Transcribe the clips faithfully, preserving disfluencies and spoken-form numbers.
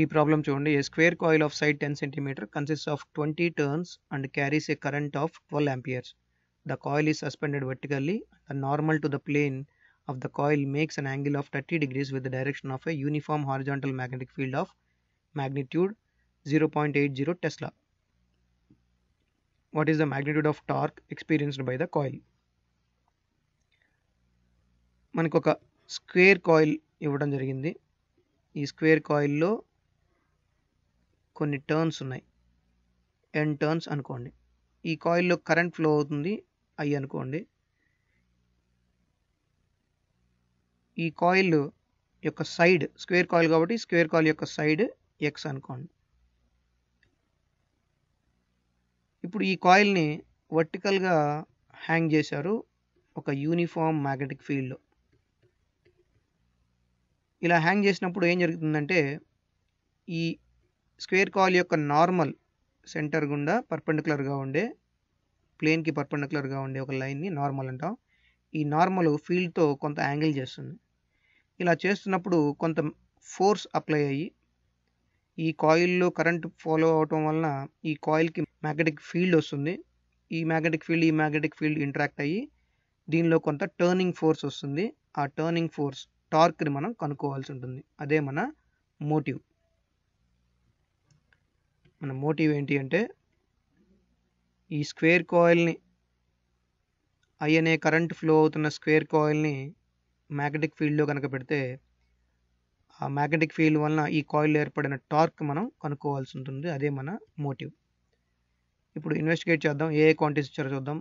ఈ ప్రాబ్లం చూడండి. A square coil of side ten centimeters consists of twenty turns and carries a current of twelve amperes. The coil is suspended vertically. The normal to the plane of the coil makes an angle of thirty degrees with the direction of a uniform horizontal magnetic field of magnitude zero point eight zero tesla. What is the magnitude of torque experienced by the coil? మనకు ఒక square coil ఇవ్వడం జరిగింది. ఈ square కాయిల్లో కొన్ని turns ఉన్నాయి, ఎన్ turns అనుకోండి. ఈ కాయిల్లో కరెంట్ ఫ్లో అవుతుంది ఐ అనుకోండి. ఈ కాయిల్ యొక్క సైడ్ స్క్వేర్ కాయిల్ కాబట్టి స్క్వేర్ కాయిల్ యొక్క సైడ్ ఎక్స్ అనుకోండి. ఇప్పుడు ఈ కాయిల్ని వర్టికల్గా హ్యాంగ్ చేశారు ఒక యూనిఫామ్ మ్యాగ్నెటిక్ ఫీల్డ్లో. ఇలా హ్యాంగ్ చేసినప్పుడు ఏం జరుగుతుందంటే ఈ స్క్వేర్ కాయిల్ యొక్క నార్మల్ సెంటర్ గుండా పర్పెండిక్యులర్గా ఉండే ప్లేన్కి పర్పెండిక్యులర్గా ఉండే ఒక లైన్ని నార్మల్ అంటాం. ఈ నార్మల్ ఫీల్డ్తో కొంత యాంగిల్ చేస్తుంది. ఇలా చేస్తున్నప్పుడు కొంత ఫోర్స్ అప్లై అయ్యి ఈ కాయిల్లో కరెంట్ ఫాలో అవటం వలన ఈ కాయిల్కి మ్యాగ్నెటిక్ ఫీల్డ్ వస్తుంది. ఈ మ్యాగ్నెటిక్ ఫీల్డ్ ఈ మ్యాగ్నెటిక్ ఫీల్డ్ ఇంట్రాక్ట్ అయ్యి దీనిలో కొంత టర్నింగ్ ఫోర్స్ వస్తుంది. ఆ టర్నింగ్ ఫోర్స్ టార్క్ని మనం కనుక్కోవాల్సి ఉంటుంది. అదే మన మోటివ్. మన మోటివ్ ఏంటి అంటే ఈ స్క్వేర్ కాయిల్ని ఐ అనే కరెంట్ ఫ్లో అవుతున్న స్క్వేర్ కాయిల్ని మ్యాగ్నెటిక్ ఫీల్డ్లో కనుక పెడితే ఆ మ్యాగ్నెటిక్ ఫీల్డ్ వలన ఈ కాయిల్ ఏర్పడిన టార్క్ మనం కనుక్కోవాల్సి ఉంటుంది. అదే మన మోటివ్. ఇప్పుడు ఇన్వెస్టిగేట్ చేద్దాం. ఏ క్వాంటిటీస్ ఇచ్చారో చూద్దాం.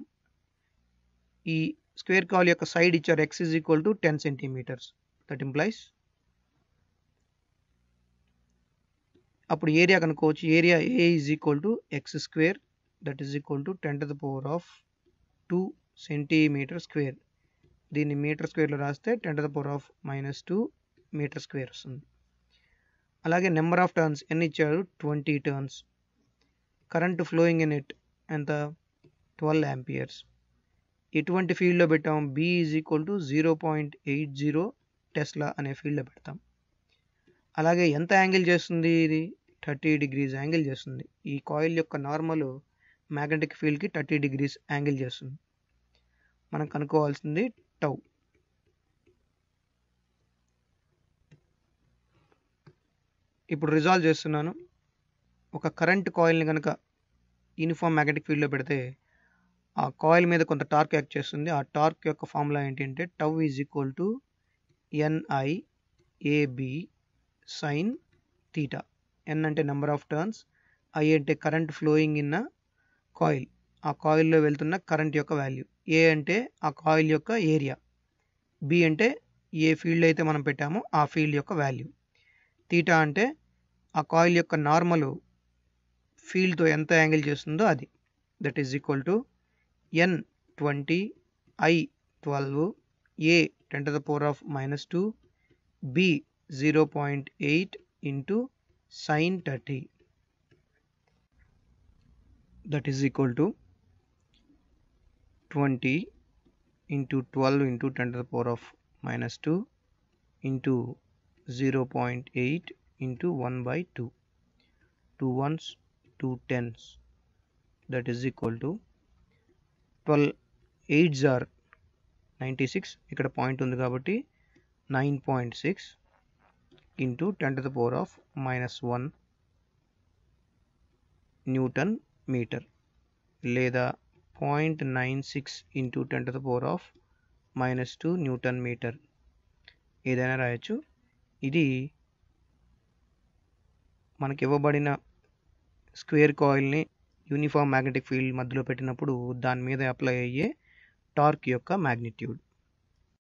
ఈ స్క్వేర్ కాయిల్ యొక్క సైడ్ ఇచ్చారు X is equal to ten centimetres. That implies అప్పుడు ఏరియా కనుక్కోవచ్చు. Area A is equal to X square that is equal to ten to the power of two centimetre square. దీన్ని metre స్క్వేర్లో రాస్తే ten to the power of minus two metre square వస్తుంది. అలాగే number of turns ఎన్ని ఇచ్చారు? Twenty turns. Current flowing in it ఎంత? Twelve amperes. ఎటువంటి ఫీల్డ్లో పెట్టాము? B is equal to zero point eight zero tesla అనే ఫీల్డ్లో పెడతాం. అలాగే ఎంత యాంగిల్ చేస్తుంది? ఇది థర్టీ డిగ్రీస్ యాంగిల్ చేస్తుంది. ఈ కాయిల్ యొక్క నార్మల్ మ్యాగ్నెటిక్ ఫీల్డ్కి థర్టీ డిగ్రీస్ యాంగిల్ చేస్తుంది. మనం కనుక్కోవాల్సింది టౌ. ఇప్పుడు రిజాల్వ్ చేస్తున్నాను. ఒక కరెంట్ కాయిల్ని కనుక యూనిఫామ్ మ్యాగ్నెటిక్ ఫీల్డ్లో పెడితే ఆ కాయిల్ మీద కొంత టార్క్ యాక్ట్ చేస్తుంది. ఆ టార్క్ యొక్క ఫార్ములా ఏంటంటే tau is equal to NI AB sine theta. N అంటే నెంబర్ ఆఫ్ టర్న్స్, ఐ అంటే current flowing in a coil, ఆ కాయిల్లో వెళ్తున్న కరెంట్ యొక్క వాల్యూ, ఏ అంటే ఆ కాయిల్ యొక్క ఏరియా, బి అంటే ఏ ఫీల్డ్ అయితే మనం పెట్టామో ఆ ఫీల్డ్ యొక్క వాల్యూ, థీటా అంటే ఆ కాయిల్ యొక్క నార్మల్ ఫీల్డ్తో ఎంత యాంగిల్ చేస్తుందో అది. That is equal to N twenty, I twelve, A ten to the power of minus two, B zero point eight into sine thirty. That is equal to twenty into twelve into ten to the power of minus two into zero point eight into one by two, two ones two tens. That is equal to twelve eights or ninety six, ఇక్కడ point ఉంది కాబట్టి nine point six into ten to the power of minus one newton metre, లేదా point nine six into ten to the power of minus two newton metre, ఏదైనా రాయొచ్చు. ఇది మనకి ఇవ్వబడిన square కాయిల్ని యూనిఫామ్ మ్యాగ్నెటిక్ ఫీల్డ్ మధ్యలో పెట్టినప్పుడు దాని మీద అప్లై అయ్యే టార్క్ యొక్క మ్యాగ్నిట్యూడ్.